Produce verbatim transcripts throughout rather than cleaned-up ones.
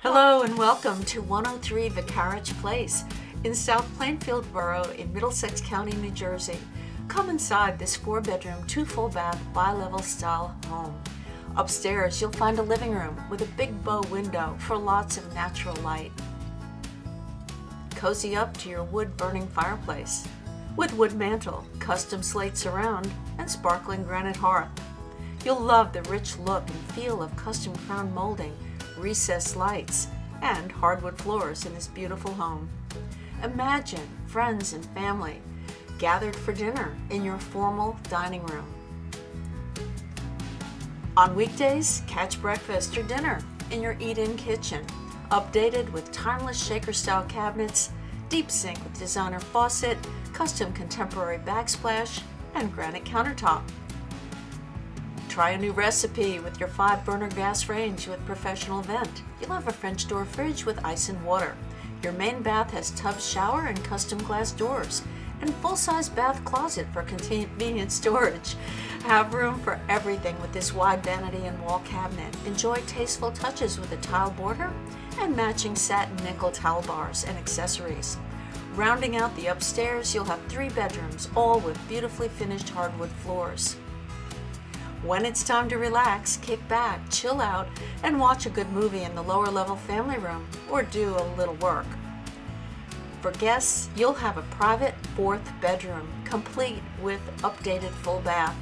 Hello and welcome to one oh three Vicarage Place in South Plainfield Borough in Middlesex County, New Jersey. Come inside this four-bedroom, two-full-bath, bi-level style home. Upstairs, you'll find a living room with a big bow window for lots of natural light. Cozy up to your wood-burning fireplace with wood mantel, custom slate surround, and sparkling granite hearth. You'll love the rich look and feel of custom crown molding, recessed lights, and hardwood floors in this beautiful home. Imagine friends and family gathered for dinner in your formal dining room. On weekdays, catch breakfast or dinner in your eat-in kitchen, updated with timeless shaker-style cabinets, deep sink with designer faucet, custom contemporary backsplash, and granite countertop. Try a new recipe with your five-burner gas range with professional vent. You'll have a French door fridge with ice and water. Your main bath has tub shower and custom glass doors, and full-size bath closet for convenient storage. Have room for everything with this wide vanity and wall cabinet. Enjoy tasteful touches with a tile border and matching satin nickel towel bars and accessories. Rounding out the upstairs, you'll have three bedrooms, all with beautifully finished hardwood floors. When it's time to relax, kick back, chill out, and watch a good movie in the lower-level family room or do a little work. For guests, you'll have a private fourth bedroom, complete with updated full bath.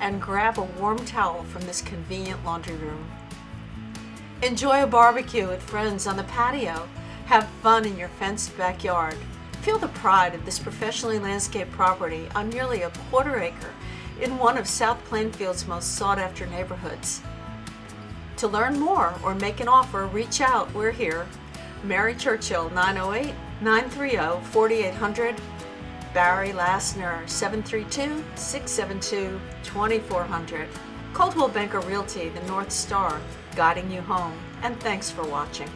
And grab a warm towel from this convenient laundry room. Enjoy a barbecue with friends on the patio. Have fun in your fenced backyard. Feel the pride of this professionally landscaped property on nearly a quarter acre in one of South Plainfield's most sought-after neighborhoods. To learn more or make an offer, reach out. We're here. Mary Churchill, nine oh eight, nine three oh, four eight hundred. Barry Lasner, seven three two, six seven two, two four zero zero. Coldwell Banker Realty, the North Star, guiding you home. And thanks for watching.